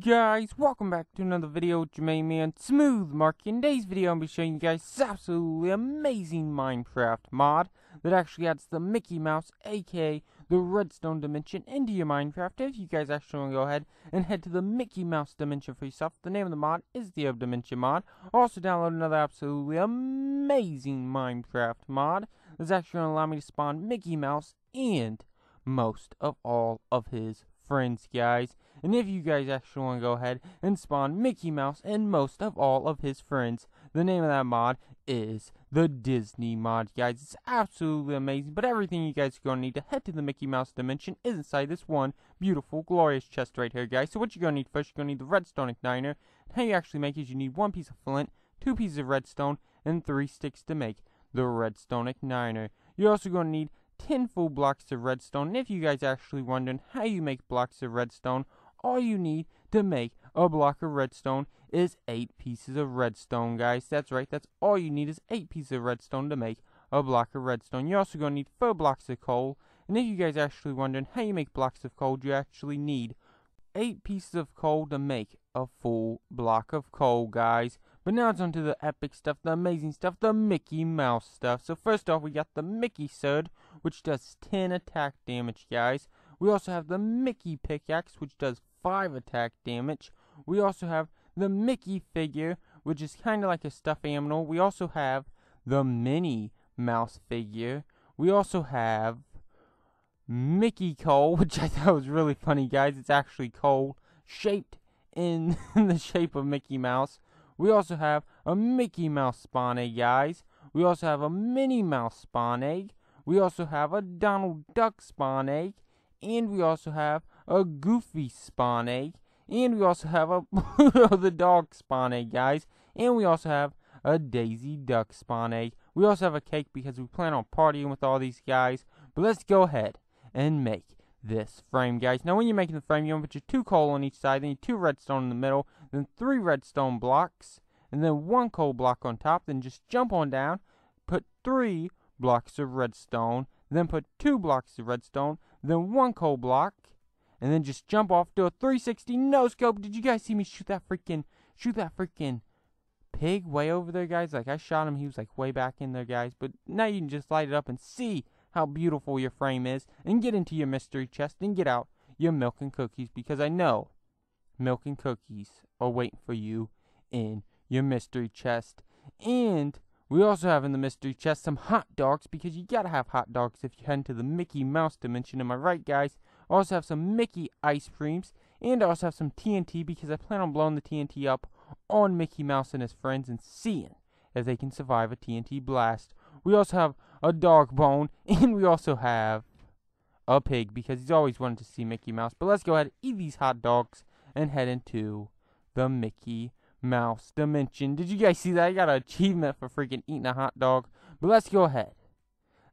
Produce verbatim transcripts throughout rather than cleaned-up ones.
Guys, welcome back to another video with your main man Smooth Mark. In today's video, I'm going to be showing you guys this absolutely amazing Minecraft mod that actually adds the Mickey Mouse, aka the Redstone Dimension, into your Minecraft. If you guys actually want to go ahead and head to the Mickey Mouse Dimension for yourself, the name of the mod is the Ore Dimension Mod. Also, download another absolutely amazing Minecraft mod that's actually going to allow me to spawn Mickey Mouse and most of all of his friends, guys. And if you guys actually want to go ahead and spawn Mickey Mouse and most of all of his friends, the name of that mod is the Disney Mod, guys. It's absolutely amazing, but everything you guys are going to need to head to the Mickey Mouse Dimension is inside this one beautiful, glorious chest right here, guys. So what you're going to need first, you're going to need the redstone igniter. And how you actually make is you need one piece of flint, two pieces of redstone, and three sticks to make the redstone igniter. You're also going to need ten full blocks of redstone, and if you guys are actually wondering how you make blocks of redstone, all you need to make a block of redstone is eight pieces of redstone, guys. That's right, that's all you need is eight pieces of redstone to make a block of redstone. You're also going to need four blocks of coal, and if you guys are actually wondering how you make blocks of coal, you actually need eight pieces of coal to make a full block of coal, guys. But now it's on to the epic stuff, the amazing stuff, the Mickey Mouse stuff. So first off, we got the Mickey Sword, which does ten attack damage, guys. We also have the Mickey Pickaxe, which does five attack damage. We also have the Mickey Figure, which is kind of like a stuffed animal. We also have the Minnie Mouse Figure. We also have Mickey Coal, which I thought was really funny, guys. It's actually coal shaped in the shape of Mickey Mouse. We also have a Mickey Mouse spawn egg, guys. We also have a Minnie Mouse spawn egg. We also have a Donald Duck spawn egg. And we also have a Goofy spawn egg. And we also have a Pluto the dog spawn egg, guys. And we also have a Daisy Duck spawn egg. We also have a cake because we plan on partying with all these guys. But let's go ahead and make this frame, guys. Now when you're making the frame, you want to put your two coal on each side, then your two redstone in the middle, then three redstone blocks, and then one coal block on top. Then just jump on down, put three blocks of redstone, then put two blocks of redstone, then one coal block, and then just jump off, do a three sixty no scope. Did you guys see me shoot that freaking shoot that freaking pig way over there, guys? Like, I shot him, he was like way back in there, guys. But now you can just light it up and see how beautiful your frame is, and get into your mystery chest and get out your milk and cookies, because I know milk and cookies are waiting for you in your mystery chest. And we also have in the mystery chest some hot dogs, because you gotta have hot dogs if you head into the Mickey Mouse Dimension. Am I right, guys? I also have some Mickey ice creams, and I also have some T N T, because I plan on blowing the T N T up on Mickey Mouse and his friends and seeing if they can survive a T N T blast. We also have a dog bone, and we also have a pig, because he's always wanted to see Mickey Mouse. But let's go ahead and eat these hot dogs and head into the Mickey Mouse Dimension. Did you guys see that? I got an achievement for freaking eating a hot dog. But let's go ahead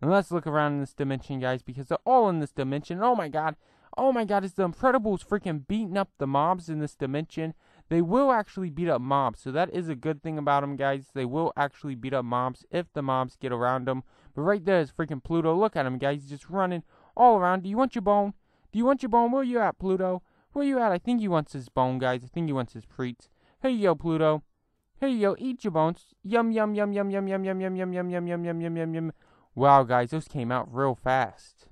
and let's look around in this dimension, guys, because they're all in this dimension. Oh my god, oh my god, is the Incredibles freaking beating up the mobs in this dimension? They will actually beat up mobs, so that is a good thing about them, guys. They will actually beat up mobs if the mobs get around them. But right there is freaking Pluto. Look at him, guys. He's just running all around. Do you want your bone? Do you want your bone? Where you at, Pluto? Where you at? I think he wants his bone, guys. I think he wants his treats. Here you go, Pluto. Here you go. Eat your bones. Yum, yum, yum, yum, yum, yum, yum, yum, yum, yum, yum, yum, yum, yum, yum, yum. Wow, guys, those came out real fast.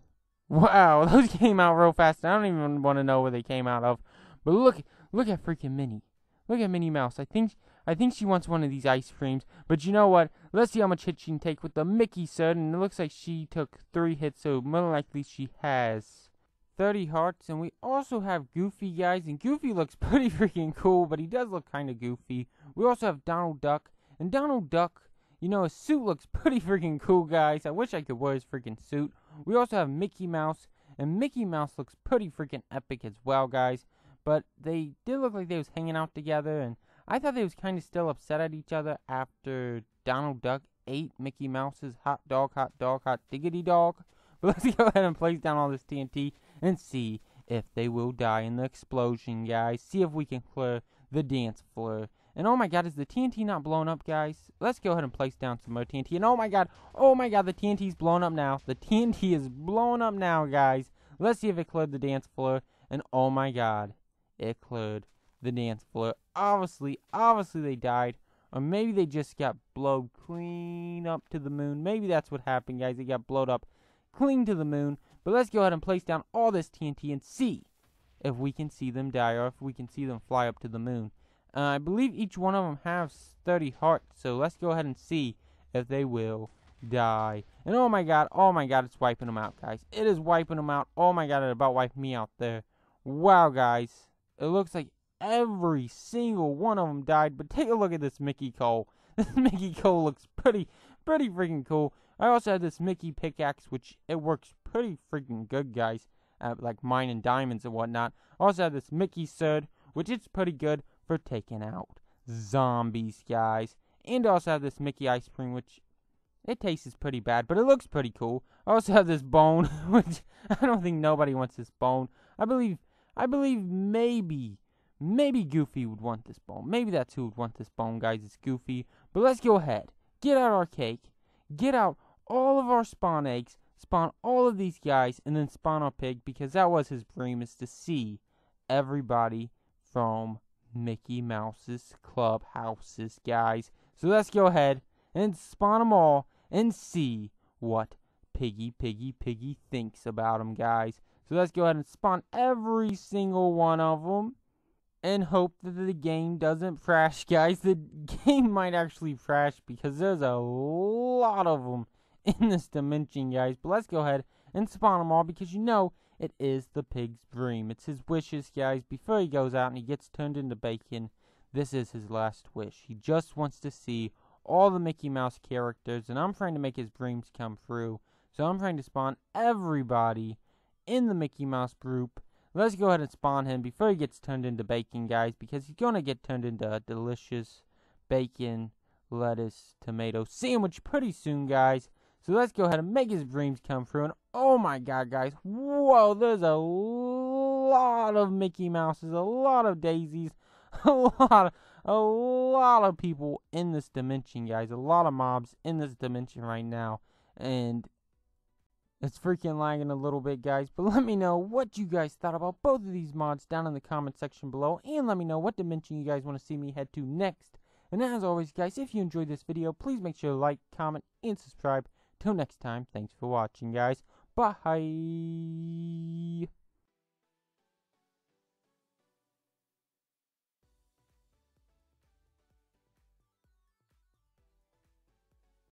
Wow, those came out real fast. I don't even want to know where they came out of. But look, look at freaking Minnie. Look at Minnie Mouse. I think I think she wants one of these ice creams. But you know what? Let's see how much hit she can take with the Mickey Sword. And it looks like she took three hits, so more than likely she has thirty hearts. And we also have Goofy, guys. And Goofy looks pretty freaking cool, but he does look kind of goofy. We also have Donald Duck. And Donald Duck, you know, his suit looks pretty freaking cool, guys. I wish I could wear his freaking suit. We also have Mickey Mouse. And Mickey Mouse looks pretty freaking epic as well, guys. But they did look like they was hanging out together, and I thought they was kind of still upset at each other after Donald Duck ate Mickey Mouse's hot dog, hot dog, hot diggity dog. But let's go ahead and place down all this T N T and see if they will die in the explosion, guys. See if we can clear the dance floor. And oh my god, is the T N T not blown up, guys? Let's go ahead and place down some more T N T. And oh my god, oh my god, the T N T's blown up now. The T N T is blown up now, guys. Let's see if it cleared the dance floor. And oh my god, it cleared the dance floor. Obviously, obviously they died. Or maybe they just got blowed clean up to the moon. Maybe that's what happened, guys. They got blowed up clean to the moon. But let's go ahead and place down all this T N T and see if we can see them die or if we can see them fly up to the moon. Uh, I believe each one of them has thirty hearts. So let's go ahead and see if they will die. And oh my god, oh my god, it's wiping them out, guys. It is wiping them out. Oh my god, it about wiped me out there. Wow, guys. It looks like every single one of them died, but take a look at this Mickey Cole. This Mickey Cole looks pretty, pretty freaking cool. I also have this Mickey pickaxe, which it works pretty freaking good, guys, uh, like mining diamonds and whatnot. I also have this Mickey sword, which it's pretty good for taking out zombies, guys. And I also have this Mickey ice cream, which it tastes pretty bad, but it looks pretty cool. I also have this bone, which I don't think nobody wants this bone. I believe, I believe maybe... Maybe Goofy would want this bone. Maybe that's who would want this bone, guys. It's Goofy. But let's go ahead. Get out our cake. Get out all of our spawn eggs. Spawn all of these guys. And then spawn our pig. Because that was his dream, is to see everybody from Mickey Mouse's Clubhouses, guys. So let's go ahead and spawn them all. And see what Piggy, Piggy, Piggy thinks about them, guys. So let's go ahead and spawn every single one of them. And hope that the game doesn't crash, guys. The game might actually crash because there's a lot of them in this dimension, guys. But let's go ahead and spawn them all because you know it is the pig's dream. It's his wishes, guys. Before he goes out and he gets turned into bacon, this is his last wish. He just wants to see all the Mickey Mouse characters. And I'm trying to make his dreams come true. So I'm trying to spawn everybody in the Mickey Mouse group. Let's go ahead and spawn him before he gets turned into bacon, guys, because he's going to get turned into a delicious bacon, lettuce, tomato sandwich pretty soon, guys. So let's go ahead and make his dreams come true. And oh my god, guys, whoa, there's a lot of Mickey Mouses, a lot of daisies, a lot of, a lot of people in this dimension, guys. A lot of mobs in this dimension right now, and it's freaking lagging a little bit, guys, but let me know what you guys thought about both of these mods down in the comment section below, and let me know what dimension you guys want to see me head to next. And as always, guys, if you enjoyed this video, please make sure to like, comment, and subscribe. Till next time, thanks for watching, guys. Bye!